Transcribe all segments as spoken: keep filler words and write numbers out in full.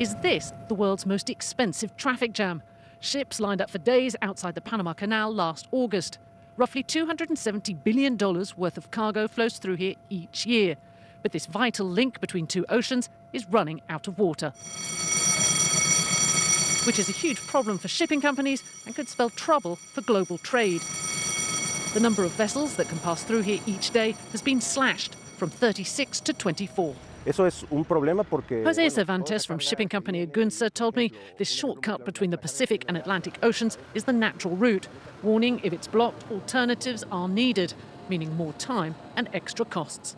Is this the world's most expensive traffic jam? Ships lined up for days outside the Panama Canal last August. Roughly two hundred seventy billion dollars worth of cargo flows through here each year. But this vital link between two oceans is running out of water, which is a huge problem for shipping companies and could spell trouble for global trade. The number of vessels that can pass through here each day has been slashed from thirty-six to twenty-four. Eso es un problema porque... Jose Cervantes from shipping company Agunsa told me this shortcut between the Pacific and Atlantic Oceans is the natural route, warning if it's blocked, alternatives are needed, meaning more time and extra costs.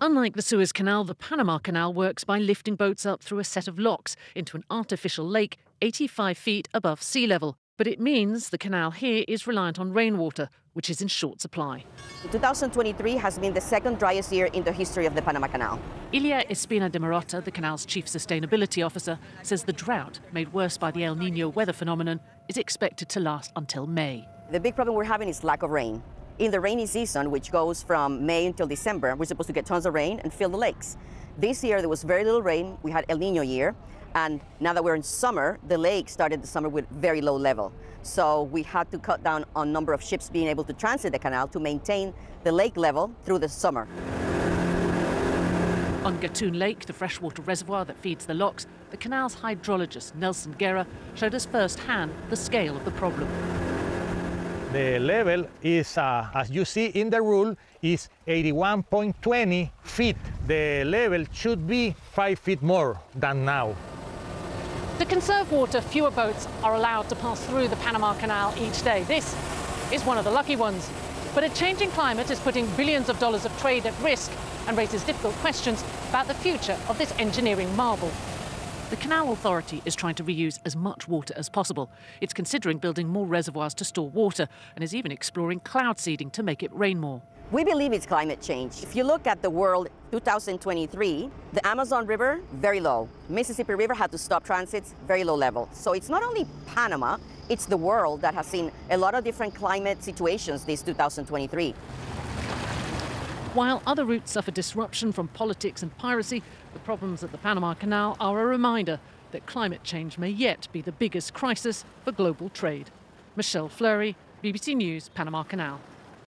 Unlike the Suez Canal, the Panama Canal works by lifting boats up through a set of locks into an artificial lake eighty-five feet above sea level. But it means the canal here is reliant on rainwater, which is in short supply. two thousand twenty-three has been the second driest year in the history of the Panama Canal. Ilia Espina de Marotta, the canal's chief sustainability officer, says the drought, made worse by the El Niño weather phenomenon, is expected to last until May. The big problem we're having is lack of rain. In the rainy season, which goes from May until December, we're supposed to get tons of rain and fill the lakes. This year, there was very little rain. We had El Niño year. And now that we're in summer, the lake started the summer with very low level. So we had to cut down on number of ships being able to transit the canal to maintain the lake level through the summer. On Gatun Lake, the freshwater reservoir that feeds the locks, the canal's hydrologist, Nelson Guerra, showed us firsthand the scale of the problem. The level is, uh, as you see in the rule, is eighty-one point two zero feet. The level should be five feet more than now. To conserve water, fewer boats are allowed to pass through the Panama Canal each day. This is one of the lucky ones. But a changing climate is putting billions of dollars of trade at risk and raises difficult questions about the future of this engineering marvel. The Canal Authority is trying to reuse as much water as possible. It's considering building more reservoirs to store water and is even exploring cloud seeding to make it rain more. We believe it's climate change. If you look at the world two thousand twenty-three, the Amazon River, very low. Mississippi River had to stop transits, very low level. So it's not only Panama, it's the world that has seen a lot of different climate situations this two thousand twenty-three. While other routes suffer disruption from politics and piracy, the problems at the Panama Canal are a reminder that climate change may yet be the biggest crisis for global trade. Michelle Fleury, B B C News, Panama Canal.